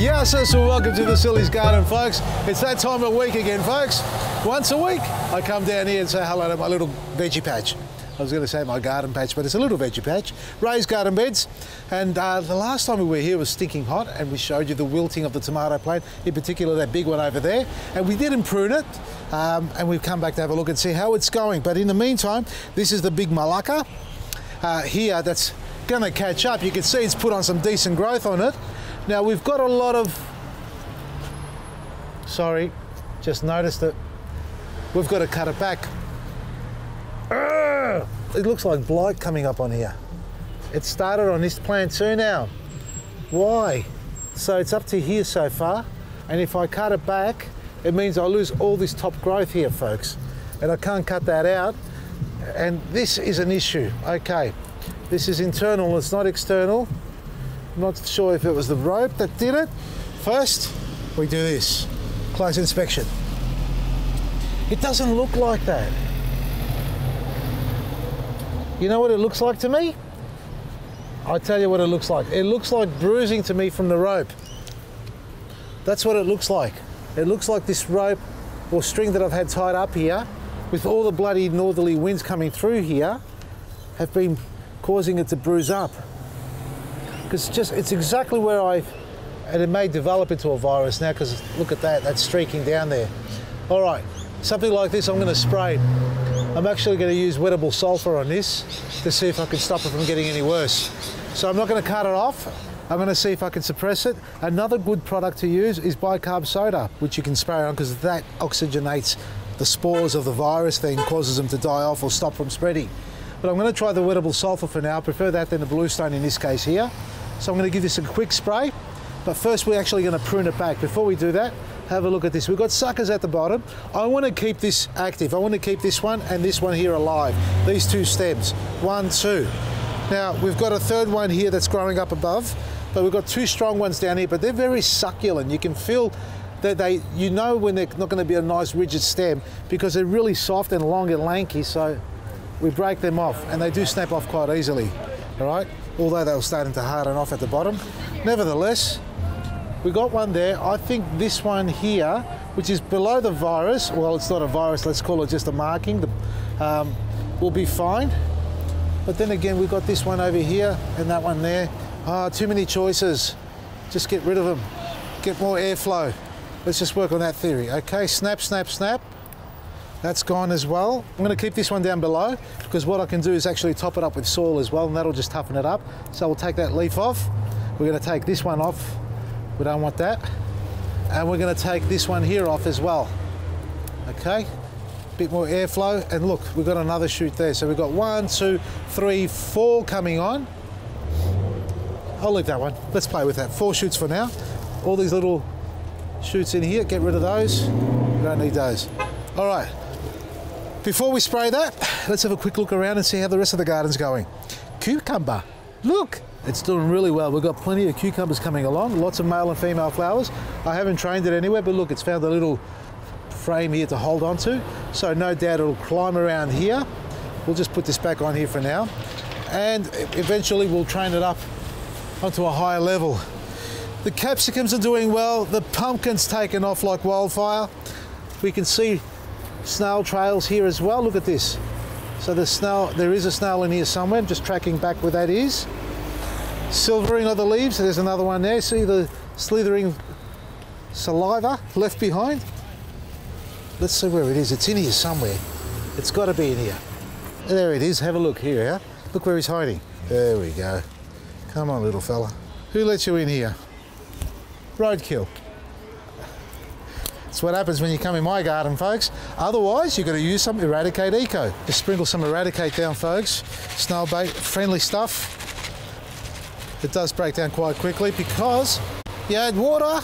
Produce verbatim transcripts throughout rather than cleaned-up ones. Yes, so welcome to the Silly's Garden, folks. It's that time of week again, folks. Once a week, I come down here and say hello to my little veggie patch. I was going to say my garden patch, but it's a little veggie patch. Raised garden beds. And uh, the last time we were here was stinking hot, and we showed you the wilting of the tomato plant, in particular that big one over there. And we didn't prune it, um, and we've come back to have a look and see how it's going. But in the meantime, this is the big malacca uh, here that's going to catch up. You can see it's put on some decent growth on it. Now we've got a lot of, sorry, just noticed that we've got to cut it back. Urgh! It looks like blight coming up on here. It started on this plant too now. Why? So it's up to here so far, and if I cut it back, it means I lose all this top growth here, folks. And I can't cut that out, and this is an issue. Okay, this is internal, it's not external. I'm not sure if it was the rope that did it. First, we do this, close inspection. It doesn't look like that. You know what it looks like to me? I tell you what it looks like. It looks like bruising to me from the rope. That's what it looks like. It looks like this rope or string that I've had tied up here, with all the bloody northerly winds coming through here, have been causing it to bruise up. Because just it's exactly where I, and it may develop into a virus now, because look at that, that's streaking down there. All right, something like this I'm going to spray. I'm actually going to use wettable sulfur on this to see if I can stop it from getting any worse. So I'm not going to cut it off. I'm going to see if I can suppress it. Another good product to use is bicarb soda, which you can spray on, because that oxygenates the spores of the virus thing, causes them to die off or stop from spreading. But I'm going to try the wettable sulfur for now. I prefer that than the bluestone in this case here. So I'm going to give this a quick spray, but first we're actually going to prune it back. Before we do that, have a look at this. We've got suckers at the bottom. I want to keep this active. I want to keep this one and this one here alive. These two stems, one, two. Now we've got a third one here that's growing up above, but we've got two strong ones down here, but they're very succulent. You can feel that they, you know when they're not going to be a nice rigid stem, because they're really soft and long and lanky, so we break them off, and they do snap off quite easily, all right? Although they were starting to harden off at the bottom. Nevertheless, we got one there. I think this one here, which is below the virus, well, it's not a virus, let's call it just a marking, the, um, will be fine. But then again, we've got this one over here and that one there. Ah, too many choices. Just get rid of them. Get more airflow. Let's just work on that theory. Okay, snap, snap, snap. That's gone as well. I'm going to keep this one down below, because what I can do is actually top it up with soil as well, and that'll just toughen it up. So we'll take that leaf off. We're going to take this one off. We don't want that. And we're going to take this one here off as well. Okay, bit more airflow. And look, we've got another shoot there. So we've got one, two, three, four coming on. I'll leave that one. Let's play with that. Four shoots for now. All these little shoots in here, get rid of those. We don't need those. All right. Before we spray that, let's have a quick look around and see how the rest of the garden's going. Cucumber, look, it's doing really well. We've got plenty of cucumbers coming along, lots of male and female flowers. I haven't trained it anywhere, but look, it's found a little frame here to hold on to, so no doubt it'll climb around here. We'll just put this back on here for now, and eventually we'll train it up onto a higher level. The capsicums are doing well. The pumpkin's taken off like wildfire. We can see snail trails here as well. Look at this. So the snail, there is a snail in here somewhere. I'm just tracking back where that is. Silvering of the leaves. There's another one there. See the slithering saliva left behind. Let's see where it is. It's in here somewhere. It's got to be in here. There it is. Have a look here. Huh? Look where he's hiding. There we go. Come on, little fella. Who let you in here? Roadkill. That's what happens when you come in my garden, folks. Otherwise, you've got to use some Eradicate Eco. Just sprinkle some Eradicate down, folks. Snail bait, friendly stuff. It does break down quite quickly because you add water.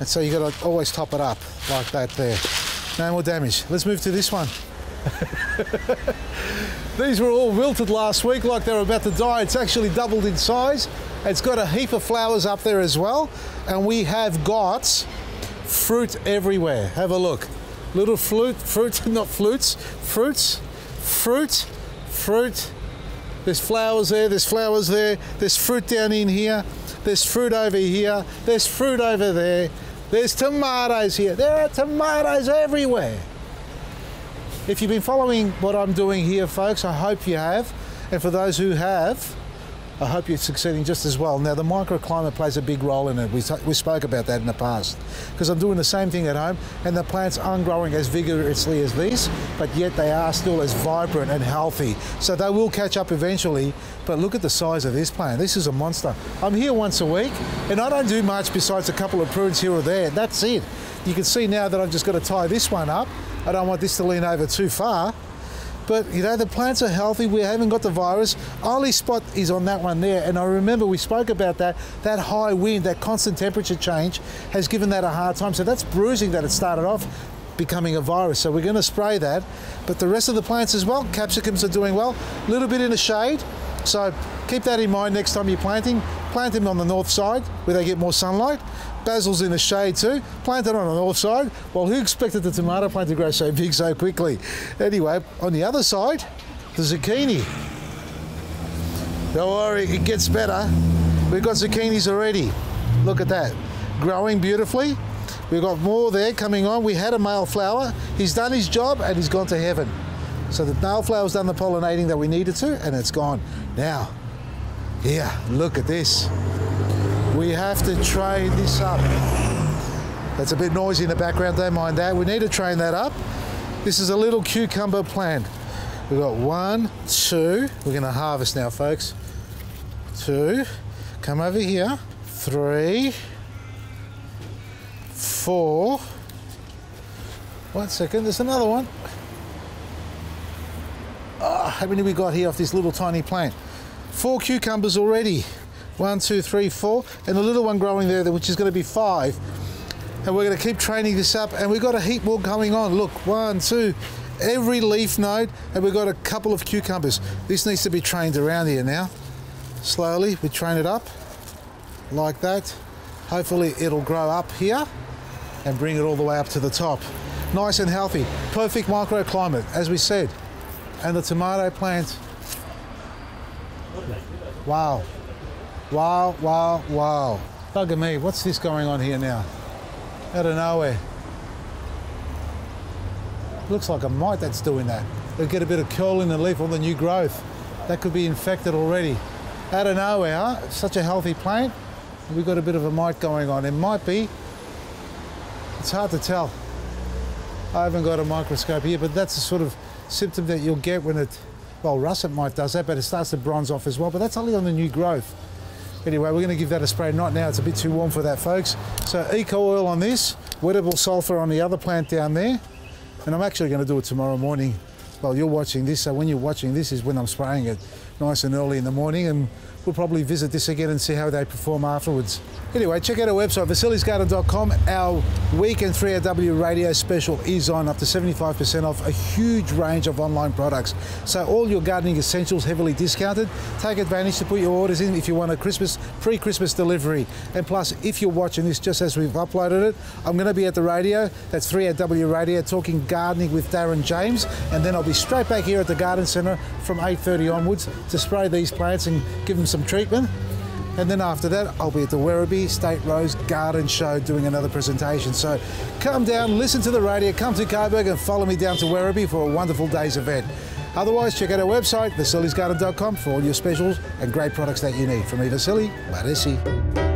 And so you've got to always top it up like that there. No more damage. Let's move to this one. These were all wilted last week like they were about to die. It's actually doubled in size. It's got a heap of flowers up there as well. And we have got fruit everywhere. Have a look. Little flute, fruit, not flutes, fruits, fruit, fruit, There's flowers there, there's flowers there, there's fruit down in here, there's fruit over here, there's fruit over there, there's tomatoes here, there are tomatoes everywhere. If you've been following what I'm doing here, folks, I hope you have, and for those who have, I hope you're succeeding just as well. Now, the microclimate plays a big role in it. We, we spoke about that in the past, because I'm doing the same thing at home, and the plants aren't growing as vigorously as these, but yet they are still as vibrant and healthy. So they will catch up eventually, but look at the size of this plant. This is a monster. I'm here once a week, and I don't do much besides a couple of prunes here or there. That's it. You can see now that I've just got to tie this one up. I don't want this to lean over too far. But, you know, the plants are healthy, we haven't got the virus. Only spot is on that one there, and I remember we spoke about that. That high wind, that constant temperature change has given that a hard time. So that's bruising that it started off becoming a virus. So we're gonna spray that, but the rest of the plants as well, capsicums are doing well, a little bit in the shade. So keep that in mind next time you're planting. Plant them on the north side where they get more sunlight. Basil's in the shade too. Plant it on the north side. Well, who expected the tomato plant to grow so big so quickly? Anyway, on the other side, the zucchini. Don't worry, it gets better. We've got zucchinis already. Look at that, growing beautifully. We've got more there coming on. We had a male flower. He's done his job and he's gone to heaven. So the male flower's done the pollinating that we needed to, and it's gone. Now, here, look at this. We have to train this up. That's a bit noisy in the background, don't mind that. We need to train that up. This is a little cucumber plant. We've got one, two. We're gonna harvest now, folks. Two, come over here. Three, four. One second, there's another one. Oh, how many we got here off this little tiny plant? Four cucumbers already. One, two, three, four, and the little one growing there, which is going to be five. And we're going to keep training this up, and we've got a heap more going on. Look, one, two, every leaf node, and we've got a couple of cucumbers. This needs to be trained around here now. Slowly, we train it up like that. Hopefully it'll grow up here and bring it all the way up to the top. Nice and healthy, perfect microclimate, as we said. And the tomato plant. Wow. Wow, wow, wow. Bugger me, what's this going on here now? Out of nowhere. Looks like a mite that's doing that. It'll get a bit of curl in the leaf, all the new growth. That could be infected already. Out of nowhere, huh? Such a healthy plant. We've got a bit of a mite going on. It might be, it's hard to tell. I haven't got a microscope here, but that's the sort of symptom that you'll get when it, well, russet mite does that, but it starts to bronze off as well, but that's only on the new growth. Anyway, we're going to give that a spray. Not now, it's a bit too warm for that, folks. So eco oil on this, wettable sulfur on the other plant down there, and I'm actually going to do it tomorrow morning. Well, you're watching this, so when you're watching this is when I'm spraying it, nice and early in the morning, and we'll probably visit this again and see how they perform afterwards. Anyway, check out our website, vasilis garden dot com. Our weekend three R W radio special is on, up to seventy-five percent off, a huge range of online products. So all your gardening essentials heavily discounted. Take advantage to put your orders in if you want a Christmas, pre-Christmas delivery. And plus, if you're watching this just as we've uploaded it, I'm gonna be at the radio, that's three R W radio, talking gardening with Darren James, and then I'll be straight back here at the garden centre from eight thirty onwards to spray these plants and give them some treatment. And then after that, I'll be at the Werribee State Rose Garden show doing another presentation. So come down, listen to the radio, come to Coburg and follow me down to Werribee for a wonderful day's event. Otherwise, check out our website, vasilis garden dot com, for all your specials and great products that you need. From me, Vasili, Marisi.